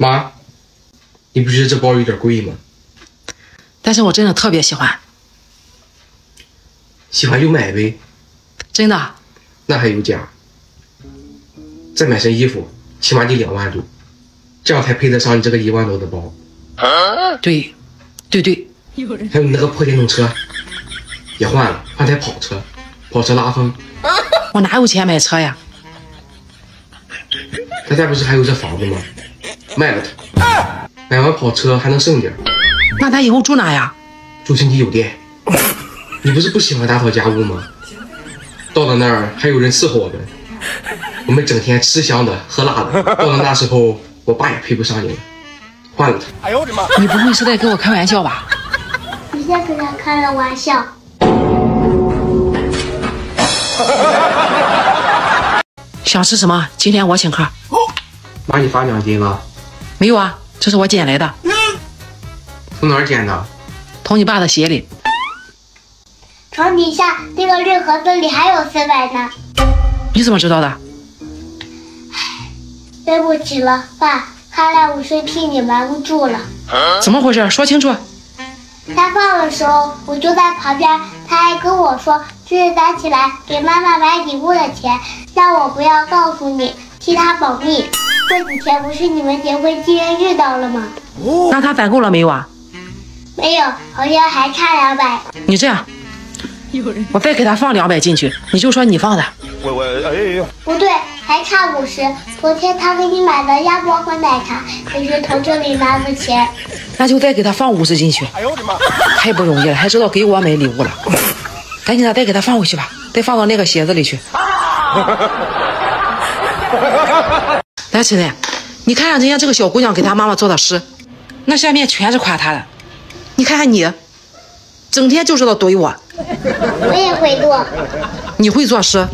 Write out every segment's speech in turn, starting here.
妈，你不觉得这包有点贵吗？但是我真的特别喜欢。喜欢就买呗。真的？那还有假？再买身衣服，起码得2万多，这样才配得上你这个1万多的包。对，对对。还有你那个破电动车，也换了，换台跑车，跑车拉风。我哪有钱买车呀？咱家不是还有这房子吗？卖了它，买完跑车还能剩点。 那咱以后住哪呀？住星级酒店。你不是不喜欢打扫家务吗？到了那儿还有人伺候我们，我们整天吃香的喝辣的。到了那时候，我爸也配不上你了，换了他。哎呦我的妈！你不会是在跟我开玩笑吧？你在跟他开了玩笑。想吃什么？今天我请客。妈，你发奖金了？没有啊，这是我捡来的。 从哪儿捡的？从你爸的鞋里。床底下那个绿盒子里还有400呢。你怎么知道的？对不起了，爸，看来我是替你瞒不住了。怎么回事？说清楚。他放的时候我就在旁边，他还跟我说这是攒起来给妈妈买礼物的钱，让我不要告诉你，替他保密。这几天不是你们结婚纪念日到了吗？哦、那他攒够了没有啊？ 没有，好像还差200。你这样，我再给他放200进去，你就说你放的。我哎呀，不对，还差50。昨天他给你买的鸭脖和奶茶，可是从这里拿的钱。那就再给他放50进去。哎呦我的妈！太不容易了，还知道给我买礼物了。赶紧的，再给他放回去吧，再放到那个鞋子里去。来，晨晨，你看看人家这个小姑娘给她妈妈做的诗，那下面全是夸她的。 你看看你，整天就知道怼我。我也会做。你会做诗？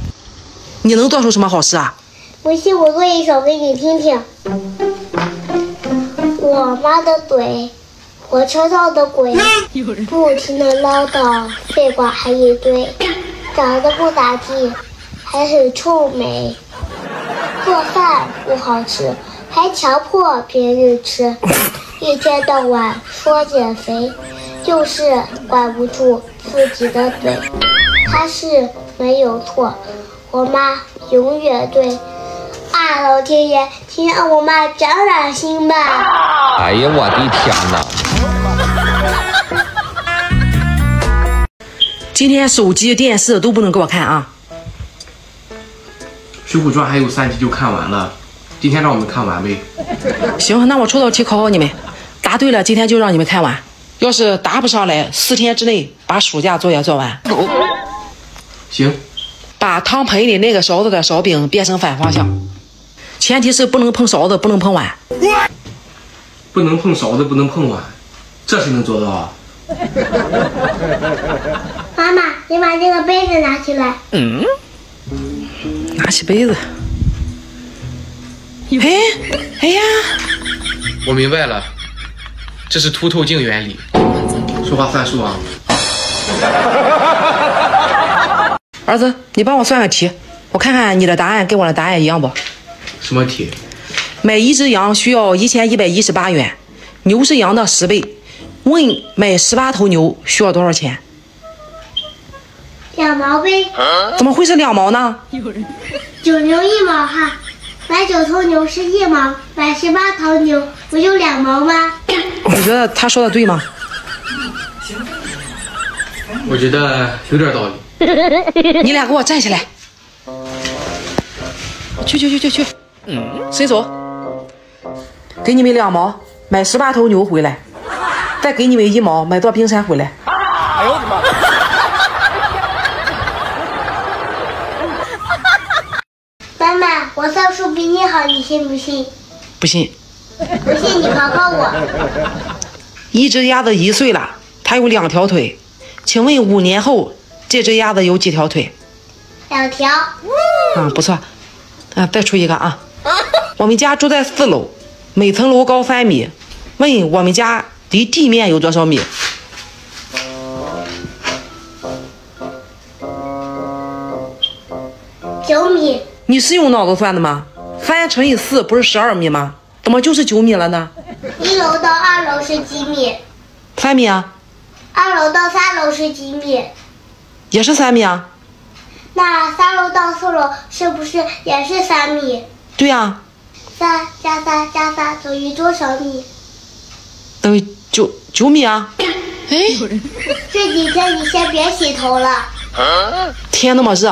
你能做出什么好诗啊？不信我做一首给你听听。我妈的嘴，火车上的鬼，不停的唠叨，废话还一堆，长得不咋地，还很臭美，做饭不好吃，还强迫别人吃。一天到晚说减肥，就是管不住自己的嘴。他是没有错，我妈永远对。啊，老天爷，请让我妈长点心吧！哎呀，我的天哪！今天手机、电视都不能给我看啊！《水浒传》还有3集就看完了，今天让我们看完呗。行，那我出道题考考你们。 答对了，今天就让你们看完。要是答不上来，4天之内把暑假作业做完。行。把汤盆里那个勺子的勺柄变成反方向，前提是不能碰勺子，不能碰碗。不能碰勺子，不能碰碗，这谁能做到啊？妈妈，你把这个杯子拿起来。嗯。拿起杯子。哎，哎呀！我明白了。 这是凸透镜原理，说话算数啊！儿子，你帮我算个题，我看看你的答案跟我的答案一样不？什么题？买一只羊需要1118元，牛是羊的10倍。问买18头牛需要多少钱？2毛呗。怎么会是2毛呢？9牛1毛哈，买9头牛是1毛，买18头牛不就2毛吗？ 你觉得他说的对吗？我觉得有点道理。你俩给我站起来！去！伸手。给你们2毛，买18头牛回来；再给你们1毛，买座冰山回来。哎呦我的妈！妈妈，我算数比你好，你信不信？不信。 不信你考考我。一只鸭子1岁了，它有2条腿，请问5年后这只鸭子有几条腿？2条。啊，不错。啊，再出一个啊。我们家住在4楼，每层楼高3米。问我们家离地面有多少米？9米。你是用脑子算的吗？3乘以4不是12米吗？怎么就是9米了呢？1楼到2楼是几米？3米啊。2楼到3楼是几米？也是3米啊。那3楼到4楼是不是也是3米？对呀、啊。3+3+3等于多少米？等于9米啊。哎，这几天你先别洗头了。天那么热，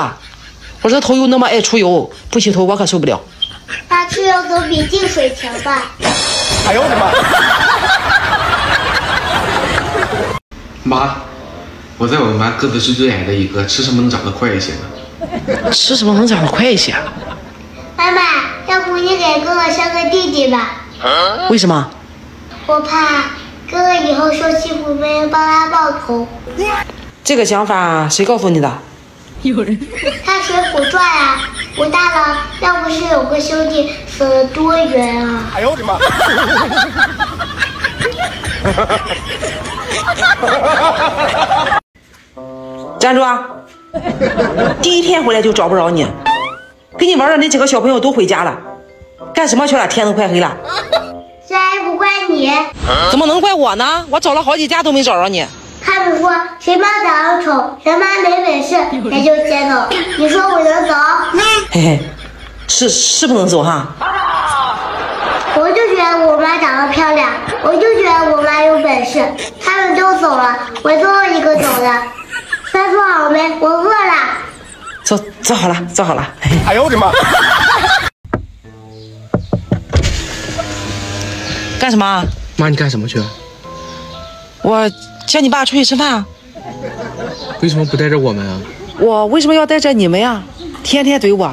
我这头又那么爱出油，不洗头我可受不了。那出油总比净水强吧？哎呦我的妈！妈，我在我们班个子是最矮的一个，吃什么能长得快一些呢？吃什么能长得快一些？妈妈，要不你给哥哥生个弟弟吧？为什么？我怕。哥哥以后受欺负，没人帮他报仇。这个想法谁告诉你的？有人。看《水浒传》啊，武大郎要不是有个兄弟，死了多冤啊！哎呦我的妈！站住！第一天回来就找不着你，跟你玩的那几个小朋友都回家了，干什么去了？天都快黑了。这还不怪你，怎么能怪我呢？我找了好几家都没找着你。他们说谁妈长得丑，谁妈没本事，谁就先走。你说我能走？嘿嘿，是不能走哈。我就觉得我妈长得漂亮，我就觉得我妈有本事。他们都走了，我最后一个走了。饭做好没？我饿了。做好了，做好了。哎呦我的妈！干什么？妈，你干什么去？我叫你爸出去吃饭啊。为什么不带着我们啊？我为什么要带着你们呀？天天怼我，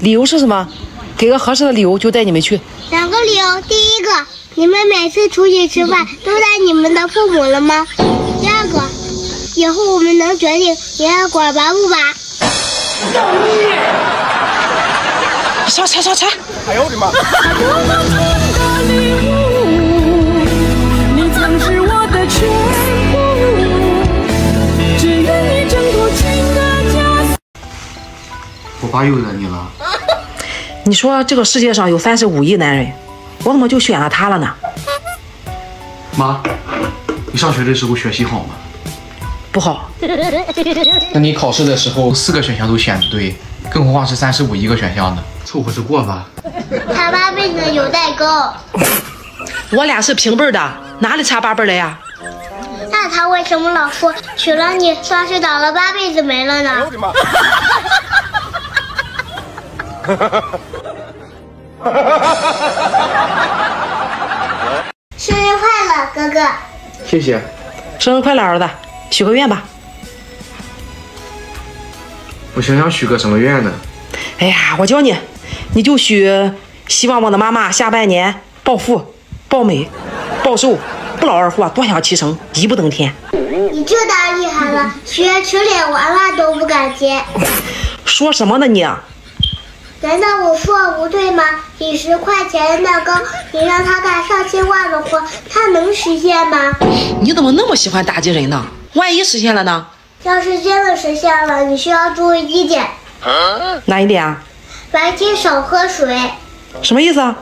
理由是什么？给个合适的理由就带你们去。2个理由，第一个，你们每次出去吃饭都带你们的父母了吗？第二个，以后我们能决定爷爷管拔不拔。上车上车！哎呦我的妈！我爸又惹你了。你说这个世界上有35亿男人，我怎么就选了他了呢？妈，你上学的时候学习好吗？不好。那你考试的时候4个选项都选不对，更何况是35亿个选项呢？凑合着过吧。他八辈子有代沟。我俩是平辈的，哪里差8辈了呀？那他为什么老说娶了你算是倒了8辈子霉了呢？哎呦我的妈！生日快乐，哥哥！谢谢。生日快乐，儿子！许个愿吧。我想想许个什么愿呢？哎呀，我教你，你就许希望我的妈妈下半年暴富、暴美、暴瘦，不劳而获，多享其成，一步登天。你这当厉害了，学吃脸娃娃都不敢接。说什么呢你？难道我说不对吗？几十块钱的蛋糕，你让他干上千万的活，他能实现吗？你怎么那么喜欢打击人呢？万一实现了呢？要是真的实现了，你需要注意一点。哪一点啊？白天少喝水。什么意思啊？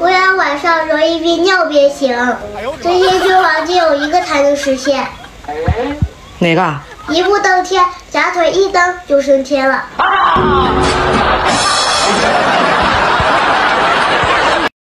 我要晚上容易憋尿憋醒。这些愿望只有一个才能实现。哪个？一步登天，夹腿一蹬就升天了。啊